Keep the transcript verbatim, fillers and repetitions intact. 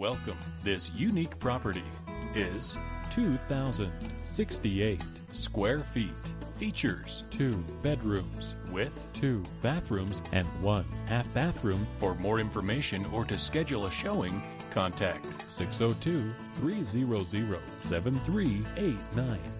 Welcome. This unique property is two thousand sixty-eight square feet. Features two bedrooms with two bathrooms and one half bathroom. For more information or to schedule a showing, contact six oh two, three hundred, seven three eight nine.